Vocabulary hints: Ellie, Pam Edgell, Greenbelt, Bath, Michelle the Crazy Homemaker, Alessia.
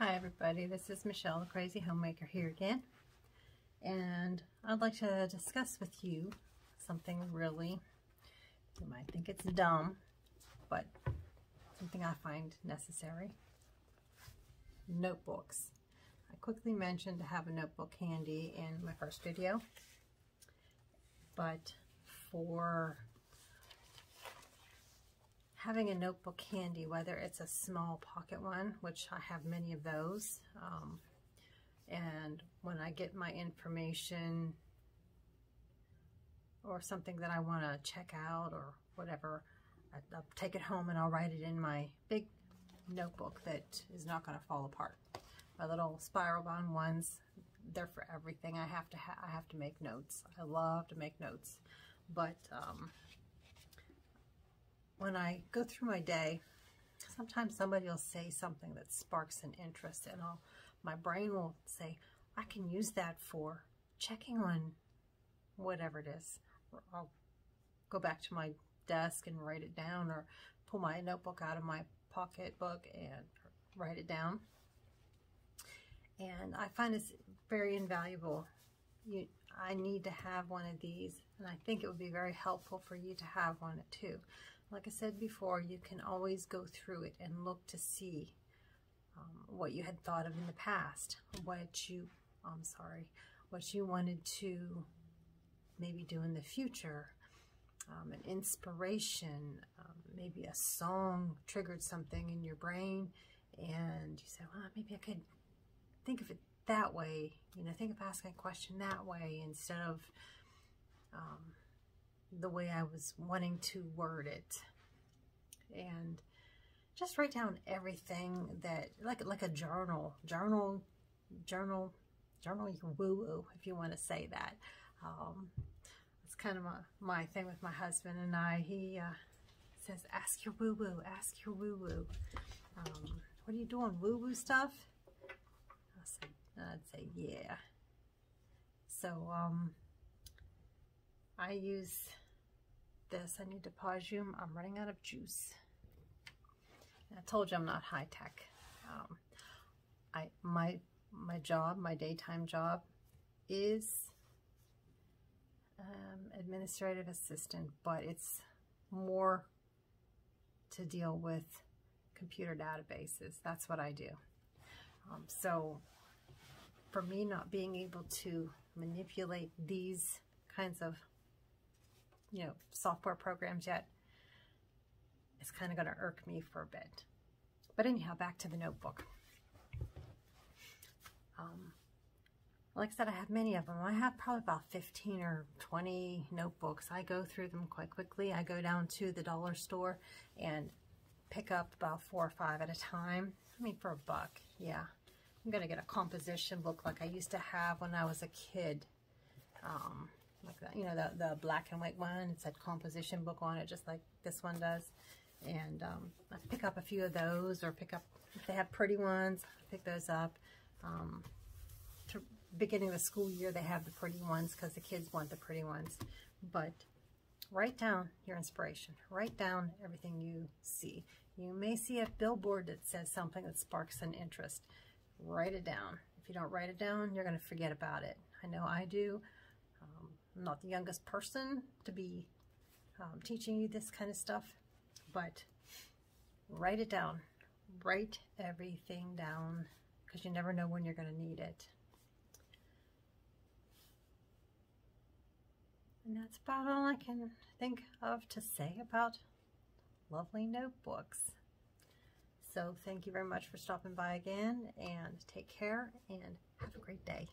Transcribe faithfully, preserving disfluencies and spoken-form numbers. Hi everybody, this is Michelle the Crazy Homemaker here again, and I'd like to discuss with you something really, you might think it's dumb, but something I find necessary. Notebooks. I quickly mentioned to have a notebook handy in my first video, but for having a notebook handy, whether it's a small pocket one, which I have many of those, um, and when I get my information or something that I want to check out or whatever, I, I'll take it home and I'll write it in my big notebook that is not going to fall apart. My little spiral bound ones, they're for everything. I have to ha I have to make notes. I love to make notes, but um, when I go through my day, sometimes somebody will say something that sparks an interest, and I'll, my brain will say, I can use that for checking on whatever it is. Or I'll go back to my desk and write it down, or pull my notebook out of my pocketbook and write it down. And I find it's very invaluable. You, I need to have one of these, and I think it would be very helpful for you to have one too. Like I said before, you can always go through it and look to see um, what you had thought of in the past, what you, I'm sorry, what you wanted to maybe do in the future, um, an inspiration, um, maybe a song triggered something in your brain, and you said, well, maybe I could think of it that way, you know, think of asking a question that way instead of um, the way I was wanting to word it. And just write down everything that, like like a journal, journal, journal, journal your woo-woo, if you want to say that. Um, it's kind of my, my thing with my husband and I. He uh, says, ask your woo-woo, ask your woo-woo. Um, what are you doing, woo-woo stuff? I said, I'd say, yeah. So, um, I use this. I need to pause you. I'm running out of juice. And I told you I'm not high tech. Um, I my my job, my daytime job, is um, administrative assistant, but it's more to deal with computer databases. That's what I do. Um, so for me, not being able to manipulate these kinds of you know, software programs yet, it's kind of going to irk me for a bit. But anyhow, back to the notebook. Um, like I said, I have many of them. I have probably about fifteen or twenty notebooks. I go through them quite quickly. I go down to the dollar store and pick up about four or five at a time. I mean, for a buck, yeah. I'm going to get a composition book like I used to have when I was a kid. Um... Like that, you know, the, the black and white one. It said composition book on it, just like this one does. And um, I pick up a few of those, or pick up, if they have pretty ones, I pick those up. Um, to beginning of the school year, they have the pretty ones because the kids want the pretty ones. But write down your inspiration. Write down everything you see. You may see a billboard that says something that sparks an interest. Write it down. If you don't write it down, you're going to forget about it. I know I do. Um, I'm not the youngest person to be um, teaching you this kind of stuff, but write it down. Write everything down, because you never know when you're going to need it. And that's about all I can think of to say about lovely notebooks. So thank you very much for stopping by again, and take care, and have a great day.